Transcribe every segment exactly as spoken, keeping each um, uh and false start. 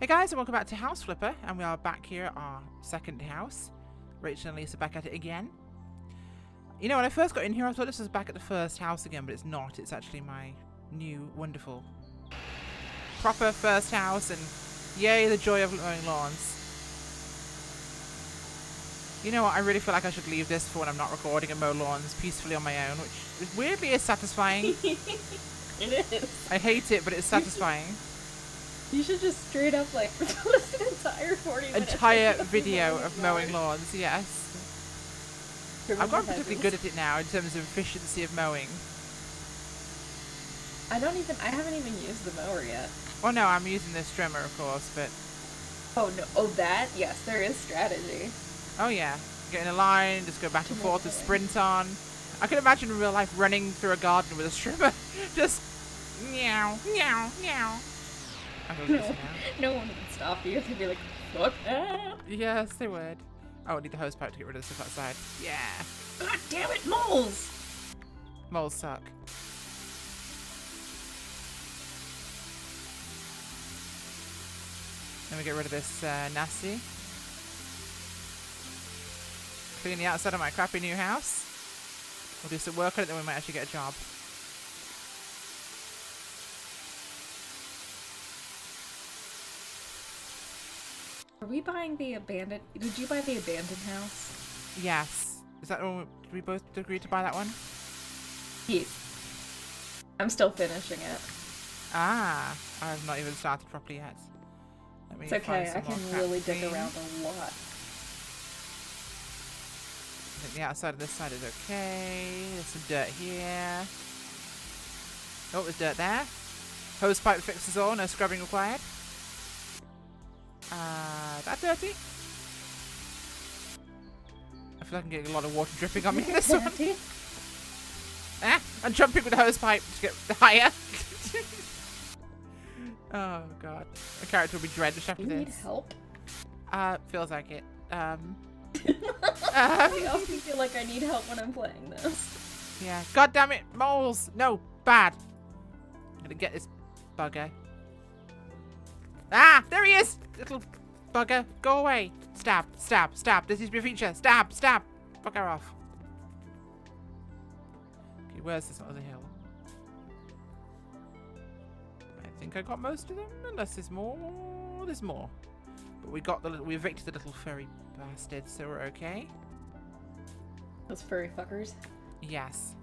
Hey guys, and welcome back to House Flipper, and we are back here at our second house. Rachel and Lisa back at it again. You know, when I first got in here I thought this was back at the first house again, but it's not. It's actually my new wonderful proper first house, and yay, the joy of mowing lawns. You know what, I really feel like I should leave this for when I'm not recording and mow lawns peacefully on my own, which weirdly is satisfying. It is. I hate it, but it's satisfying. You should just straight up like post an entire forty minutes. Entire video of mowing lawns, yes. I've gotten particularly good at it now in terms of efficiency of mowing. I don't even, I haven't even used the mower yet. Oh no, I'm using this trimmer of course, but... Oh no, oh that? Yes, there is strategy. Oh yeah, get in a line, just go back and forth, just sprint on. I can imagine in real life running through a garden with a strimmer, just meow, meow, meow. No, no one would stop you. They'd be like, "Fuck that." Yes, they would. Oh, I need the hose pipe to get rid of the stuff outside. Yeah. God damn it, moles! Moles suck. Let me get rid of this uh, nasty. Clean the outside of my crappy new house. We'll do some work on it, then we might actually get a job. Are we buying the abandoned? Did you buy the abandoned house? Yes. Is that all? Did we both agree to buy that one? Yes. I'm still finishing it. Ah, I have not even started properly yet. Let me it's okay. I can really dig around a lot. I think the outside of this side is okay. There's some dirt here. Oh, there's dirt there. Hose pipe fixes all, no scrubbing required. Uh, that dirty? I feel like I'm getting a lot of water dripping on me in this dirty? one. Ah, I'm jumping with the hose pipe to get higher. Oh god. My character will be drenched after you this. You need help? Uh, feels like it. Um... um, I often feel like I need help when I'm playing this. Yeah. God damn it, moles! No, bad. I'm gonna get this bugger. Ah, there he is! Little bugger, go away! Stab, stab, stab! This is your feature! Stab, stab! Fuck her off! Okay, where's this other hill? I think I got most of them, unless there's more. There's more. But we got the little, we evicted the little furry bastard, so we're okay. Those furry fuckers. Yes.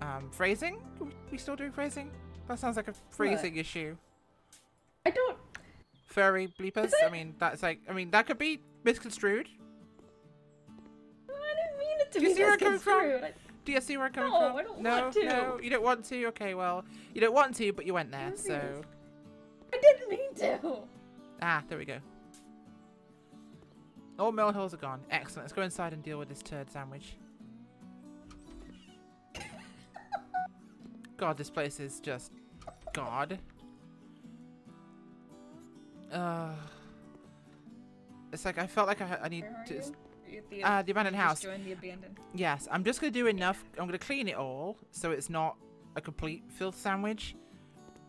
Um, phrasing? Are we still doing phrasing? That sounds like a phrasing what? issue. I don't. Furry bleepers. I mean, that's like. I mean, that could be misconstrued. No, I didn't mean it to be misconstrued. Do you see where I'm coming from? No, I don't want to. No, you don't want to. Okay, well, you don't want to, but you went there, so. I didn't mean to. Ah, there we go. All mill hills are gone. Excellent. Let's go inside and deal with this turd sandwich. God, this place is just God. Uh, it's like I felt like I, I need to. The, uh, the abandoned house. The abandoned. Yes, I'm just gonna do enough. I'm gonna clean it all so it's not a complete filth sandwich.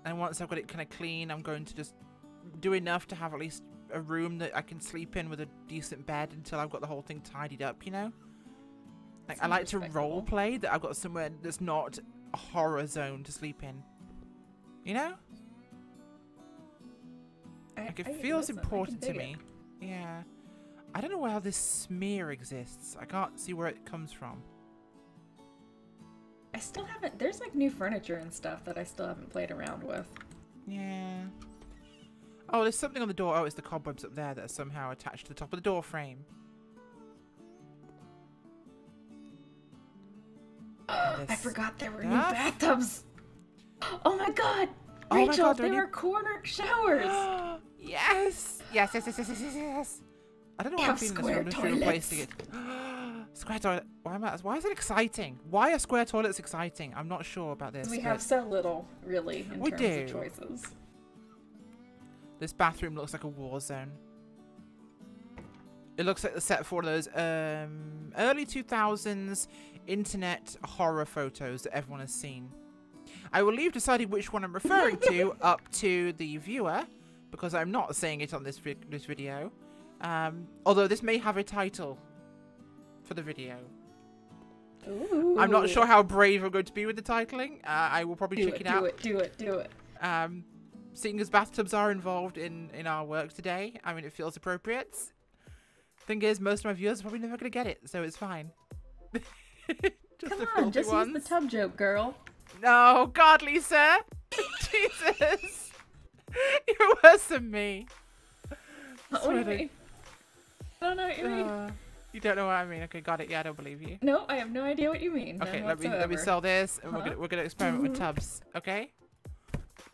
And once I've got it kind of clean, I'm going to just do enough to have at least a room that I can sleep in with a decent bed until I've got the whole thing tidied up. You know, like I like to role play that I've got somewhere that's not a horror zone to sleep in. You know. Like it I feels important to me. It. Yeah. I don't know where this smear exists. I can't see where it comes from. I still haven't... There's like new furniture and stuff that I still haven't played around with. Yeah. Oh, there's something on the door. Oh, it's the cobwebs up there that are somehow attached to the top of the door frame. I forgot there were stuff. new bathtubs. Oh my god! Oh Rachel, my god, there are corner showers! Yes! Yes, yes, yes, yes, yes, yes, I don't know why I'm feeling this room is replacing it. Square toilet. Why am I, why is it exciting? Why are square toilets exciting? I'm not sure about this. We have so little, really, in we terms do. of choices. This bathroom looks like a war zone. It looks like the set for one of those um, early two thousands internet horror photos that everyone has seen. I will leave deciding which one I'm referring to up to the viewer because I'm not saying it on this vi this video. Um, although this may have a title for the video. Ooh. I'm not sure how brave I'm going to be with the titling. Uh, I will probably do check it, it out. Do it, do it, do it. Um, seeing as bathtubs are involved in, in our work today, I mean, it feels appropriate. Thing is, most of my viewers are probably never going to get it, so it's fine. Just Come on, just ones. Use the tub joke, girl. No, God, Lisa. Jesus. You're worse than me. What do you mean? I don't know what you mean. Uh, you don't know what I mean? Okay, got it. Yeah, I don't believe you. No, I have no idea what you mean. Okay, let me let me sell this, and huh? we're gonna we're gonna experiment mm-hmm. with tubs. Okay.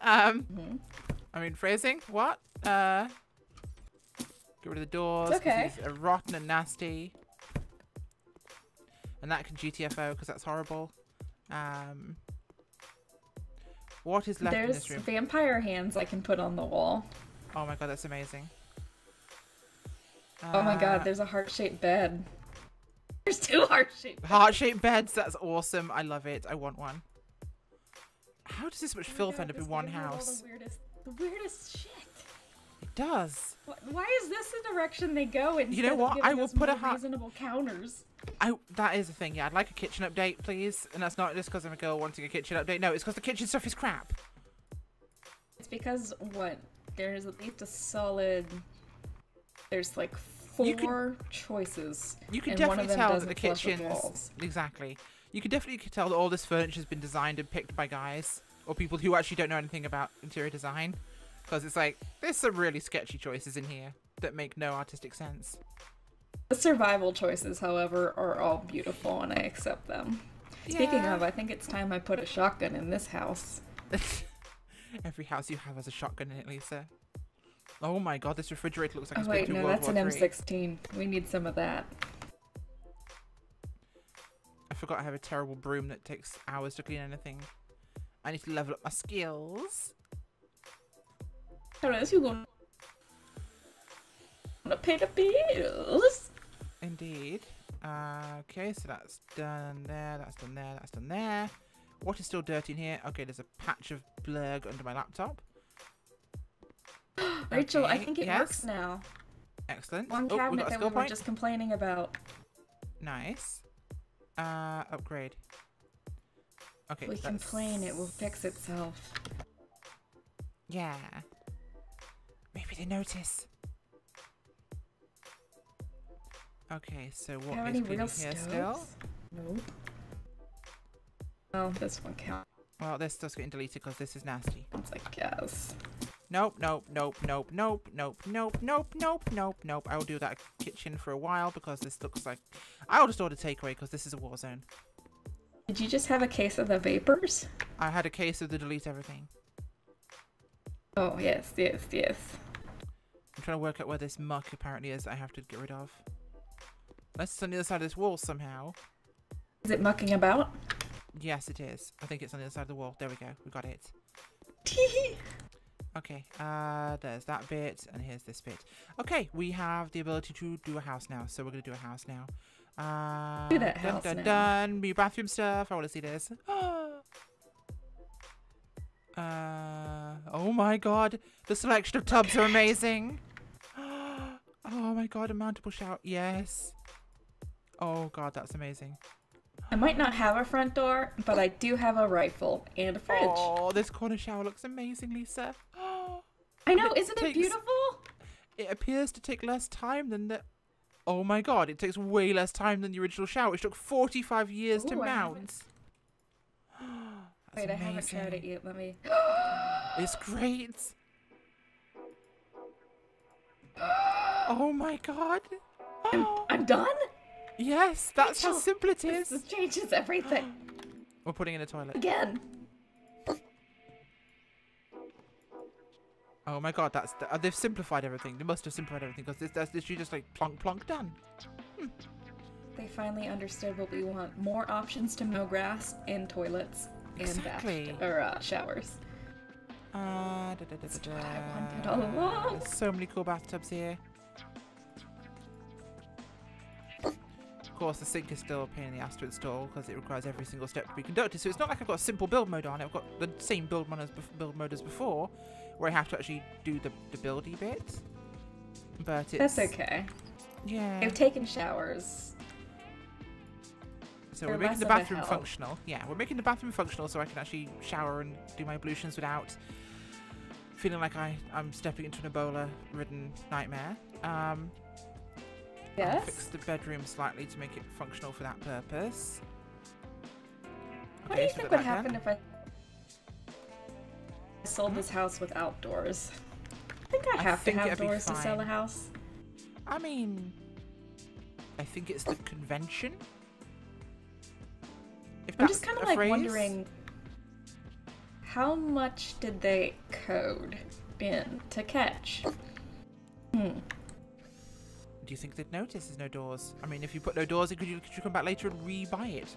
Um, mm-hmm. I mean phrasing. What? Uh, get rid of the doors. It's okay. These are rotten and nasty. And that can G T F O because that's horrible. Um, what is left There's in this room? There's vampire hands I can put on the wall. Oh my God, that's amazing. Oh my God, there's a heart-shaped bed. There's two heart-shaped beds. Heart-shaped beds, that's awesome. I love it. I want one. How does this much oh filth God, end up in one house? The weirdest, the weirdest shit. It does. Why is this the direction they go instead you know what? Of I will put a reasonable counters? I, that is the thing, yeah. I'd like a kitchen update, please. And that's not just because I'm a girl wanting a kitchen update. No, it's because the kitchen stuff is crap. It's because, what? There's at least a solid... There's like four you can, choices. You can and definitely one of them tell that the kitchen is exactly. You can definitely tell that all this furniture has been designed and picked by guys or people who actually don't know anything about interior design, because it's like there's some really sketchy choices in here that make no artistic sense. The survival choices, however, are all beautiful, and I accept them. Yeah. Speaking of, I think it's time I put a shotgun in this house. Every house you have has a shotgun in it, Lisa. Oh my God, this refrigerator looks like it's been to World War three. Oh wait, no, that's an M sixteen. We need some of that. I forgot I have a terrible broom that takes hours to clean anything. I need to level up my skills. How else you gonna pay the bills? Indeed. Uh, okay, so that's done there, that's done there, that's done there. What is still dirty in here? Okay, there's a patch of blurg under my laptop. Rachel, okay. I think it yes. works now. Excellent. One oh, cabinet we that we were point. just complaining about. Nice. Uh, upgrade. Okay. We that's... complain, it will fix itself. Yeah. Maybe they notice. Okay, so what How is real here still? Nope. Oh, this one counts. Well, this stuff's getting deleted because this is nasty. It's like yes. Nope, nope, nope, nope, nope, nope, nope, nope, nope, nope, nope. I will do that kitchen for a while because this looks like... I'll just order takeaway because this is a war zone. Did you just have a case of the vapors? I had a case of the delete everything. Oh, yes, yes, yes. I'm trying to work out where this muck apparently is that I have to get rid of. Unless it's on the other side of this wall somehow. Is it mucking about? Yes, it is. I think it's on the other side of the wall. There we go. We got it. Teehee! Okay, uh, there's that bit, and here's this bit. Okay, we have the ability to do a house now, so we're going to do a house now. Uh, do that house dun, dun, now. Done, new bathroom stuff. I want to see this. uh, oh my God, the selection of tubs okay. are amazing. oh my God, a mountable shower. Yes. Oh God, that's amazing. I might not have a front door, but I do have a rifle and a fridge. Oh, this corner shower looks amazing, Lisa. Oh, I know, it isn't takes, it beautiful? It appears to take less time than the... Oh my God, it takes way less time than the original shower, which took forty-five years Ooh, to mount. I Wait, amazing. I haven't tried it yet, let me... It's great. Oh my God. I'm, I'm done? Yes, that's Rachel, how simple it is. This, this changes everything. We're putting in a toilet. Again. Oh my God, that's the, uh, they've simplified everything. They must have simplified everything because this, that's literally just like plonk, plonk, done. Hmm. They finally understood what we want. More options to mow grass and toilets and exactly. bath, or uh, showers. Uh, da, da, da, that's da, da, what I wanted all along. There's so many cool bathtubs here. Of course, the sink is still a pain in the ass to install because it requires every single step to be conducted. So it's not like I've got a simple build mode on it. I've got the same build mode as, build mode as before. where I have to actually do the, the buildy bits. But it's... That's okay. Yeah. I've taken showers. So we're making the bathroom functional. Yeah, we're making the bathroom functional so I can actually shower and do my ablutions without feeling like I, I'm stepping into an Ebola-ridden nightmare. Um, yes. I'll fix the bedroom slightly to make it functional for that purpose. What do you think would happen if I sold this house with outdoors? I think I have to have doors to sell a house. I mean, I think it's the convention. If I'm just kind of like wondering, how much did they code in to catch? Hmm. Do you think they'd notice there's no doors? I mean, if you put no doors, could you, could you come back later and re-buy it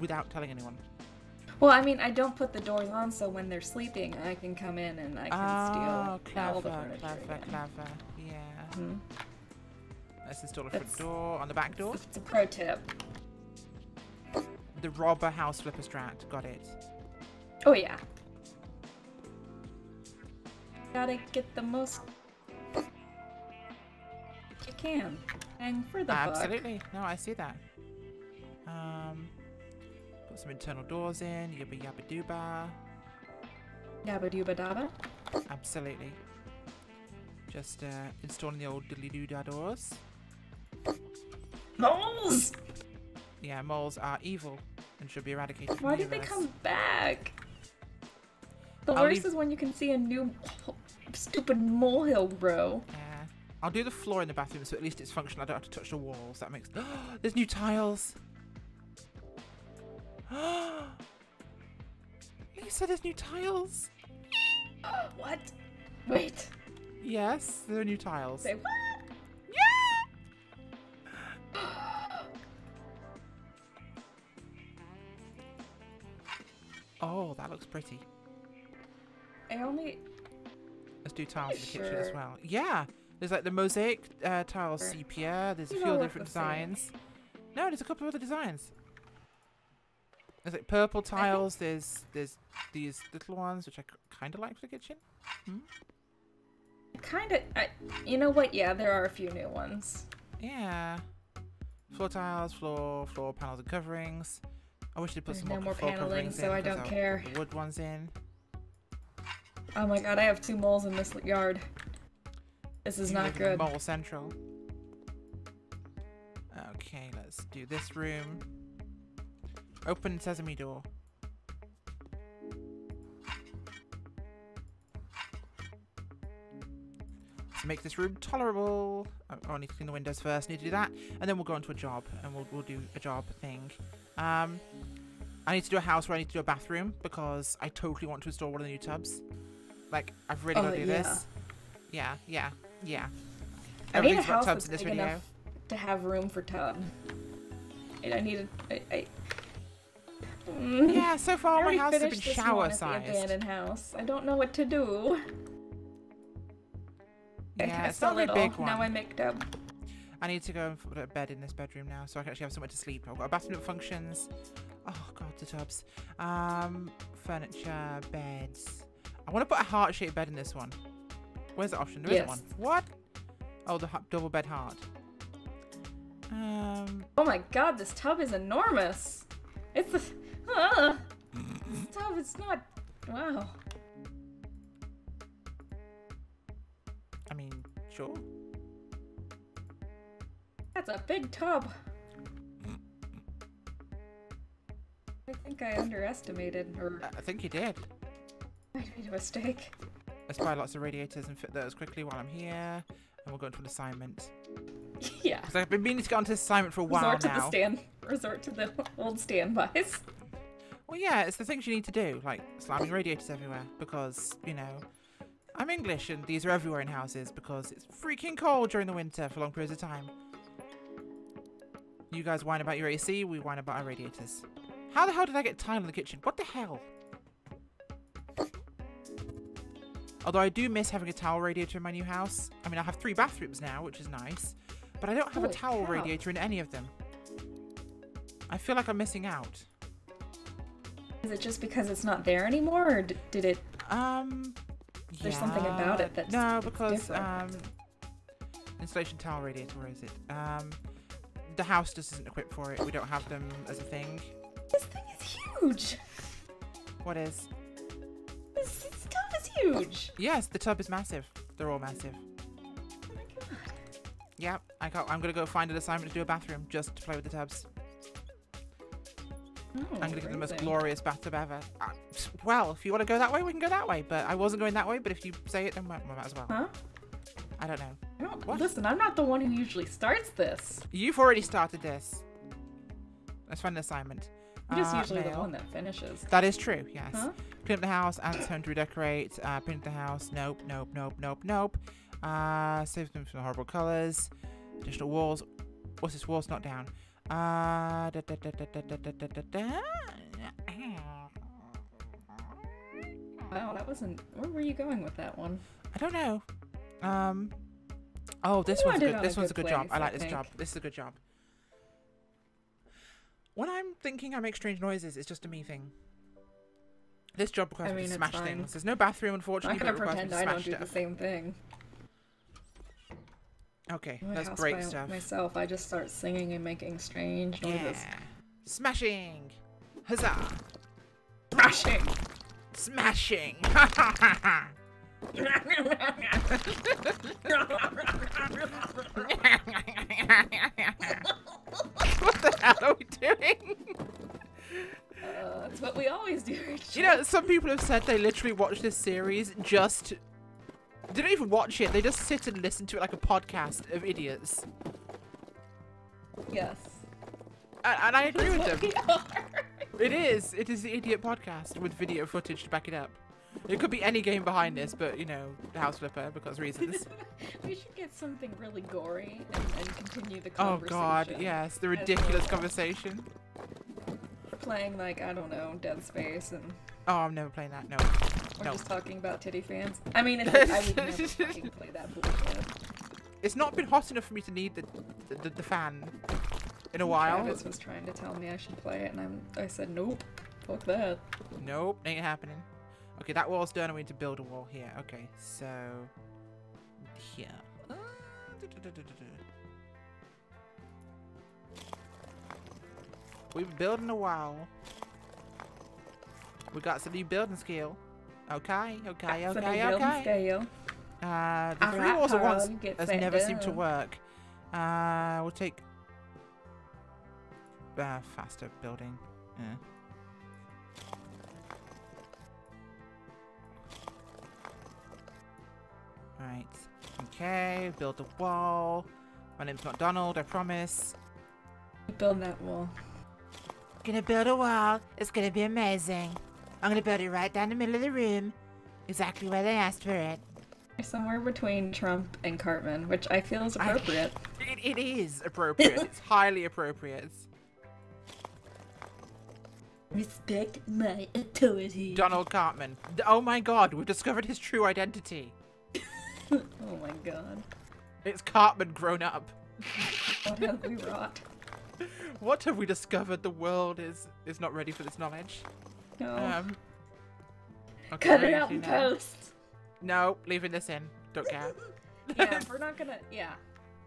without telling anyone? Well, I mean, I don't put the doors on, so when they're sleeping, I can come in and I can oh, steal clever, all the furniture. Clever, clever, yeah. Mm-hmm. Let's install a front it's, door on the back door. It's a pro tip. The robber house flipper strat. Got it. Oh, yeah. Gotta get the most you can. And for the Absolutely. Book. No, I see that. Um... Some internal doors in, yabba yabba dooba. Yabba dooba daba? Absolutely. Just uh, installing the old dilly doo da doors. Moles! Yeah, moles are evil and should be eradicated. Why did they come back? The I'll worst leave... is when you can see a new stupid molehill grow. Yeah. I'll do the floor in the bathroom so at least it's functional. I don't have to touch the walls. That makes. There's new tiles! Lisa, there's new tiles. Oh, what? Wait. Yes, there are new tiles. Say what? Yeah. Oh, that looks pretty. I only. Let's do tiles in the sure. kitchen as well. Yeah, there's like the mosaic uh, tiles, sepia. There's you a few different designs. Same. No, there's a couple of other designs. There's like purple tiles, there's there's these little ones, which I kind of like for the kitchen. Hmm? Kind of, you know what, yeah, there are a few new ones. Yeah. Floor tiles, floor, floor panels and coverings. I wish they'd put there's some no more floor paneling, coverings so in. I don't care. Wood ones in. Oh my god, I have two moles in this yard. This is you not good. Mole central. Okay, let's do this room. Open sesame door. Let's make this room tolerable. Oh, I need to clean the windows first. Need to do that, and then we'll go on to a job, and we'll we'll do a job thing. Um, I need to do a house where I need to do a bathroom because I totally want to install one of the new tubs. Like I've really oh, got to do yeah. this. Yeah, yeah, yeah. I need a house that's big enough to have room for tub. And I need a. I, I, Mm. Yeah, so far my house has been shower-sized. Abandoned house. I don't know what to do. Yeah, it's not a big one. Now I make up. I need to go and put a bed in this bedroom now, so I can actually have somewhere to sleep. I've got a bathroom that functions. Oh god, the tubs. Um, furniture, beds. I want to put a heart-shaped bed in this one. Where's the option? There yes. isn't one. What? Oh, the double bed heart. Um. Oh my god, this tub is enormous. It's the uh, stuff. It's not. Wow. I mean, sure. That's a big tub. I think I underestimated, or I think you did. I made a mistake. Let's buy lots of radiators and fit those quickly while I'm here, and we'll go into an assignment. Yeah. Because I've been meaning to get onto this assignment for a while now. Resort to the stand. Resort to the old standbys. Well, yeah, it's the things you need to do, like slamming radiators everywhere, because, you know, I'm English and these are everywhere in houses because it's freaking cold during the winter for long periods of time. You guys whine about your A C, we whine about our radiators. How the hell did I get tile in the kitchen? What the hell? Although I do miss having a towel radiator in my new house. I mean, I have three bathrooms now, which is nice, but I don't have Holy a towel cow. radiator in any of them. I feel like I'm missing out. Is it just because it's not there anymore, or did it? Um, There's yeah. something about it that's no, because different. um, installation tile radiator. Where is it? Um, the house just isn't equipped for it. We don't have them as a thing. This thing is huge. What is? This, this tub is huge. Yes, the tub is massive. They're all massive. Oh my god. Yeah, I got. I'm gonna go find an assignment to do a bathroom just to play with the tubs. Oh, I'm going to get the most glorious bathtub ever. Uh, well, if you want to go that way, we can go that way. But I wasn't going that way, but if you say it, then we might, we might as well. Huh? I don't know. I don't, what? Listen, I'm not the one who usually starts this. You've already started this. Let's find an assignment. You're just uh, usually mail. the one that finishes. That is true, yes. Huh? Clean up the house, Ant's home to redecorate, uh, paint the house. Nope, nope, nope, nope, nope. Uh, save them from the horrible colours. Additional walls. What's this? Wall's not down. Uh, da, da, da, da, da, da, da, da, da. Wow, that wasn't. Where were you going with that one? I don't know. Um. Oh, this one's good. This one's a good job. I like this job. This is a good job. When I'm thinking, I make strange noises. It's just a me thing. This job requires me to smash things. There's no bathroom, unfortunately. I'm not gonna pretend I don't do the same thing. Okay, my let's break stuff. Myself, I just start singing and making strange noises. Yeah. Smashing! Huzzah! Smashing! Smashing! Ha ha ha ha! What the hell are we doing? Uh, it's what we always do. You know, some people have said they literally watch this series just. They don't even watch it. They just sit and listen to it like a podcast of idiots. Yes. And, and I agree with them. It is. It is the idiot podcast with video footage to back it up. It could be any game behind this, but, you know, the House Flipper, because reasons. We should get something really gory and, and continue the conversation. Oh, God, yes. The ridiculous well. conversation. Playing, like, I don't know, Dead Space and... Oh, I'm never playing that. No. We're no. just talking about titty fans. I mean, it's like, I would never fucking play that bullshit. It's not been hot enough for me to need the the, the, the fan in a while. Travis was trying to tell me I should play it, and I'm, I said, nope. Fuck that. Nope, ain't happening. Okay, that wall's done, and we need to build a wall here. Okay, so... Here. Uh, do, do, do, do, do. We've been building a wall. We got some new building skill. Okay, okay, That's okay, okay. Scale. Uh, the three walls at once has never down. seemed to work. Uh, we'll take uh, faster building. Yeah. Right. Okay. Build the wall. My name's not Donald. I promise. Build that wall. Gonna build a wall. It's gonna be amazing. I'm going to build it right down the middle of the room, exactly where they asked for it. Somewhere between Trump and Cartman, which I feel is appropriate. I, it, it is appropriate. It's highly appropriate. Respect my authority. Donald Cartman. Oh my god, we've discovered his true identity. Oh my god. It's Cartman grown up. What have we wrought? What have we discovered? The world is, is not ready for this knowledge. No. Um, okay, cut it out in post. No, leaving this in. Don't care. Yeah, we're not gonna. Yeah,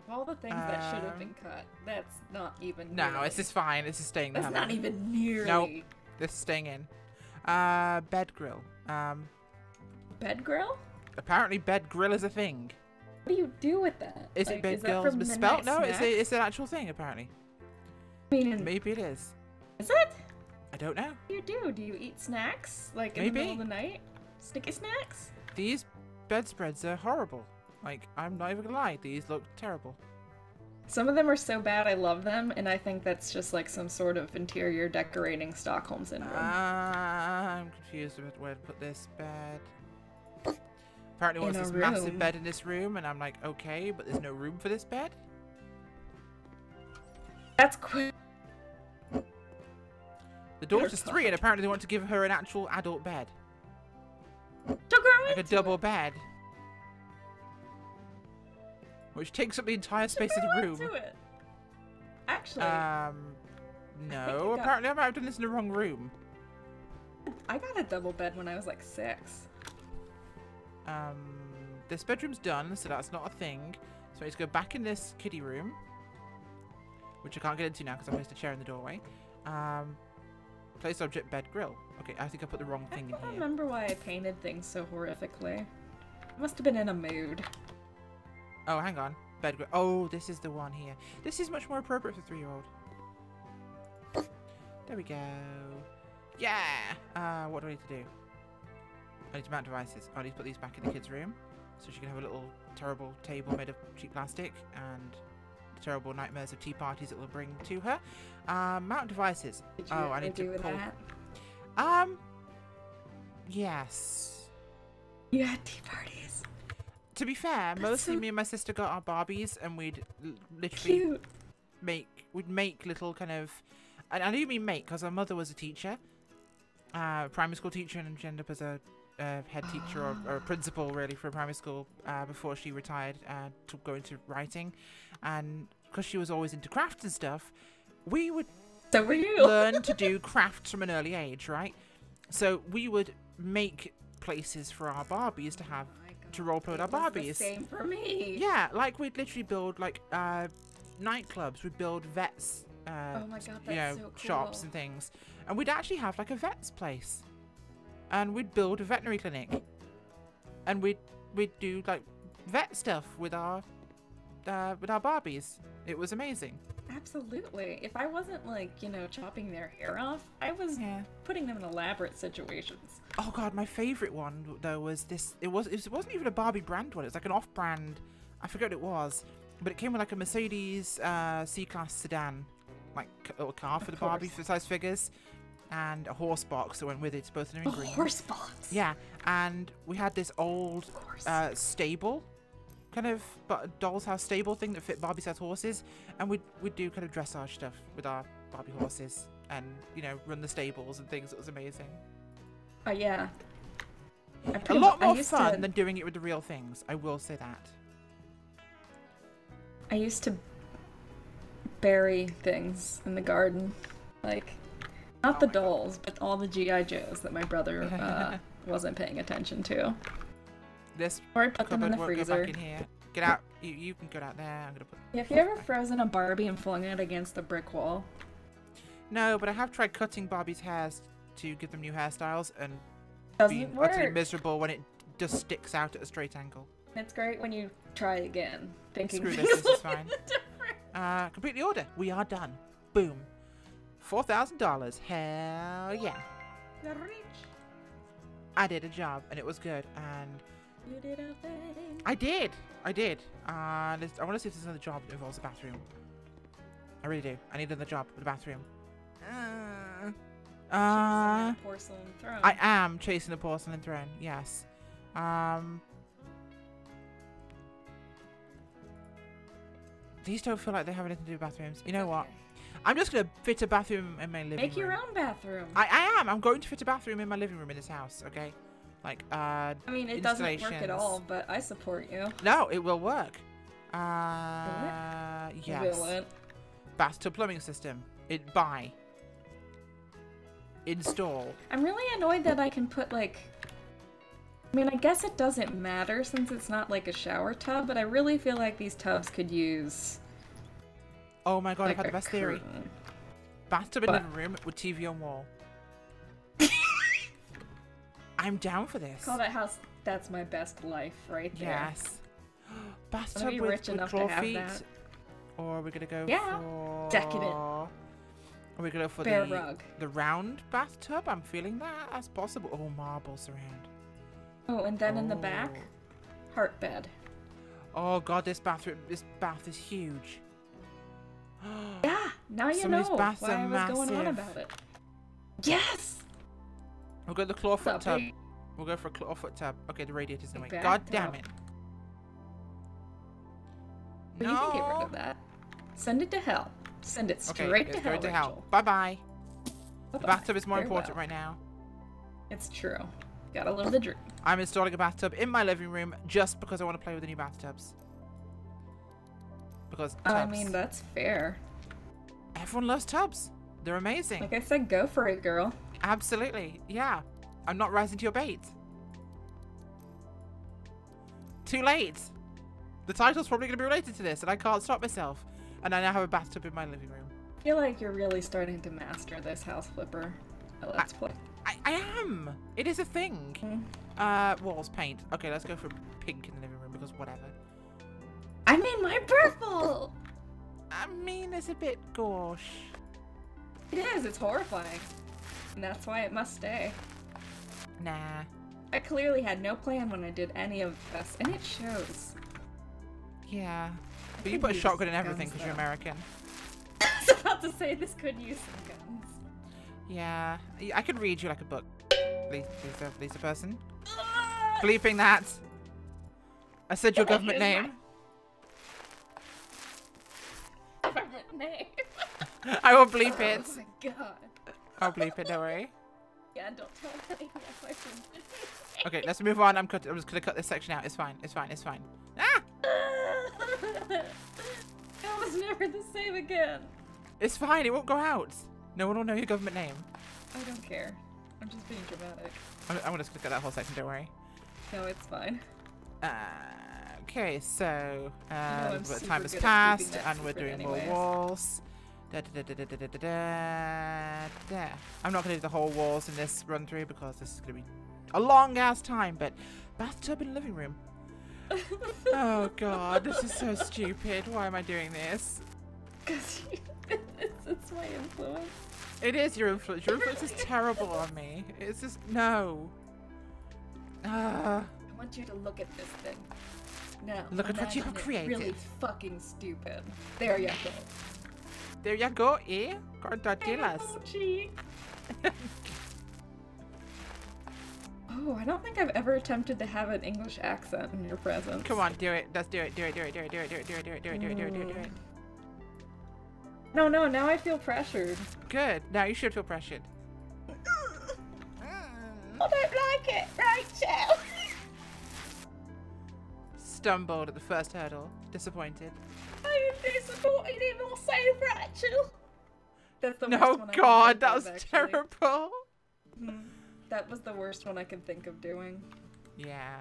of all the things um, that should have been cut, that's not even. No, nearly. this is fine. This is staying. That's not even nearly. Nope, this is staying in. Uh, bed grill. Um, bed grill? Apparently, bed grill is a thing. What do you do with that? Is like, it bed grill misspelled? No, it's a, it's an actual thing apparently. I mean, maybe it is. Is it? I don't know. You do? Do you eat snacks? Like in Maybe. the middle of the night? Sticky snacks? These bedspreads are horrible. Like, I'm not even gonna lie, these look terrible. Some of them are so bad I love them, and I think that's just like some sort of interior decorating Stockholm syndrome. Uh, I'm confused about where to put this bed. Apparently wants this room. massive bed in this room, and I'm like, okay, but there's no room for this bed? That's quick. The daughter's three, and apparently they want to give her an actual adult bed. Like a double it. bed. Which takes up the entire space of the room. It. Actually. Um, no, I apparently I might have done this in the wrong room. I got a double bed when I was like six. Um, this bedroom's done, so that's not a thing. So I need to go back in this kiddie room, which I can't get into now because I placed a chair in the doorway. Um, place object, bed, grill. Okay, I think I put the wrong thing in here. I don't remember why I painted things so horrifically. I must have been in a mood. Oh, hang on. Bed grill. Oh, this is the one here. This is much more appropriate for a three-year-old. There we go. Yeah! Uh, what do I need to do? I need to mount devices. Oh, I need to put these back in the kids' room. So she can have a little terrible table made of cheap plastic and the terrible nightmares of tea parties it will bring to her. Um, mount devices. Did you oh, I need to do pull. That? Um, yes. You had tea parties. To be fair, That's mostly so... me and my sister got our Barbies and we'd literally Cute. make, we'd make little kind of, and I do mean make because our mother was a teacher. Uh, primary school teacher, and she ended up as a uh, head teacher or, or a principal really for primary school uh, before she retired uh, to go into writing, and because she was always into crafts and stuff, we would so were you. learn to do crafts from an early age, right? So we would make places for our Barbies to have oh to role play with our Barbies. Same for me. Yeah, like we'd literally build like uh, nightclubs, we'd build vets. Uh, oh my God, that's you know, so cool. shops and things, and we'd actually have like a vet's place, and we'd build a veterinary clinic, and we'd we'd do like vet stuff with our uh, with our Barbies. It was amazing. Absolutely. If I wasn't like you know chopping their hair off, I was yeah. putting them in elaborate situations. Oh God, my favorite one though was this. It was it wasn't even a Barbie brand one. It was like an off-brand. I forget what it was, but it came with like a Mercedes uh, C-Class sedan. Like a little car for the Barbie for size figures, and a horse box that went with it. Both of them in green. A horse box. Yeah, and we had this old uh, stable, kind of but doll's house stable thing that fit Barbie size horses, and we'd we'd do kind of dressage stuff with our Barbie horses, and you know run the stables and things. It was amazing. Oh yeah. A lot more fun to... than doing it with the real things. I will say that. I used to. bury things in the garden, like not oh the dolls God. but all the G I Joes that my brother uh, wasn't paying attention to. This or I put them in the freezer. Back in here. Get out! You, you can get out there. I'm gonna put. Yeah, have you ever frozen a Barbie and flung it against a brick wall? No, but I have tried cutting Barbie's hairs to give them new hairstyles, and Doesn't being work. utterly miserable when it just sticks out at a straight angle. It's great when you try again, thinking Screw this, this is fine. Uh, complete the order. We are done. Boom. four thousand dollars. Hell yeah. You're rich. I did a job and it was good. And you did a thing. I did. I did. Uh, I want to see if there's another job that involves a bathroom. I really do. I need another job with a bathroom. Uh, uh, chasing a porcelain throne. I am chasing a porcelain throne. Yes. Um... These don't feel like they have anything to do with bathrooms. You know okay. what? I'm just going to fit a bathroom in my living Make room. Make your own bathroom. I, I am. I'm going to fit a bathroom in my living room in this house, okay? Like, uh... I mean, it doesn't work at all, but I support you. No, it will work. Uh... Will it? Yes. Will it? Bathtub plumbing system. It buy. Install. I'm really annoyed that I can put, like... I mean, I guess it doesn't matter since it's not like a shower tub, but I really feel like these tubs could use. Oh my God, like I've had the best curtain. theory. Bathtub in a room with T V on wall. I'm down for this. Call that house, that's my best life right there. Yes. Bathtub with, rich with claw feet. That. Or we're going to go yeah. for... Decadent. Or we're going to go for Bear the, rug. the round bathtub. I'm feeling that as possible. Oh, marble surround. Oh, and then oh. in the back, heart bed. Oh God, this bathroom, this bath is huge. yeah, now you Some know why I was massive. going on about it. Yes. We'll go to the clawfoot up, tub. Hey? We'll go for a clawfoot tub. Okay, the radiator's in the way. God damn it. But no. You can get rid of that. Send it to hell. Send it straight okay, to, hell, to hell. Bye bye. Bye-bye. The bathtub is more Very important well. right now. It's true. Gotta love the dream. I'm installing a bathtub in my living room just because I want to play with the new bathtubs. Because tubs. I mean, that's fair. Everyone loves tubs. They're amazing. Like I said, go for it, girl. Absolutely. Yeah. I'm not rising to your bait. Too late. The title's probably going to be related to this, and I can't stop myself. And I now have a bathtub in my living room. I feel like you're really starting to master this House Flipper. Oh, let's I, play. I, I am. It is a thing. Mm. Uh, walls paint. Okay, let's go for pink in the living room because whatever. I mean, my purple. I mean, it's a bit gauche. It is. It's horrifying, and that's why it must stay. Nah. I clearly had no plan when I did any of this, and it shows. Yeah. But you put a shotgun in everything because you're American. I was about to say this could use some guns. Yeah. I could read you like a book. Lisa, Lisa person. Bleeping that. I said your government name. Government name. I will bleep it. Oh my god. I'll bleep it, don't worry. Yeah, don't tell me. Okay, let's move on. I'm, cut I'm just gonna cut this section out. It's fine. It's fine. It's fine. Ah! It was never the same again. It's fine. It won't go out. No one will know your government name. I don't care. I'm just being dramatic. I'm, I'm just gonna cut that whole section. Don't worry. No, it's fine. Uh, okay, so um, no, but time has passed, and we're doing anyways. more walls. Da, da, da, da, da, da, da, da, da. I'm not going to do the whole walls in this run through because this is going to be a long ass time, but bathtub and living room. Oh god, this is so stupid. Why am I doing this? Because it's, it's my influence. It is your influence. Your influence is terrible on me. It's just, no. Uh, I want you to look at this thing. No. Look at what you have created. Really fucking stupid. There you go. There you go, eh? Cortatilas. Oh, I don't think I've ever attempted to have an English accent in your presence. Come on, do it. Let's do it. Do it. Do it. Do it. Do it. Do it. Do it. Do it. Do it. Do it. Do it. Do it. Do it. No, no. Now I feel pressured. Good. Now you should feel pressured. I don't like it, Rachel. Stumbled at the first hurdle. Disappointed. I am disappointed in also Rachel. That's the no worst one. Oh god, that was of, terrible. Mm, that was the worst one I could think of doing. Yeah.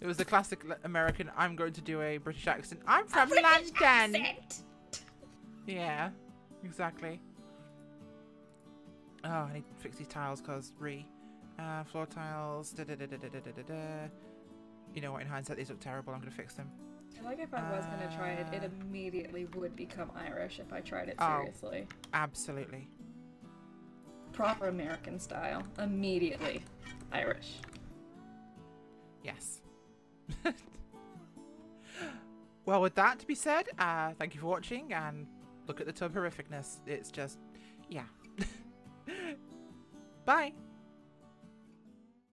It was the classic American, I'm going to do a British accent. I'm from a London. Yeah, exactly. Oh, I need to fix these tiles because re. Uh, floor tiles. Da, da, da, da, da, da, da, da. You know what, in hindsight, these look terrible. I'm going to fix them. I like if I was uh, going to try it, it immediately would become Irish if I tried it seriously. Oh, absolutely. Proper American style. Immediately Irish. Yes. Well, with that to be said, uh, thank you for watching, and look at the tub horrificness. It's just, yeah. Bye.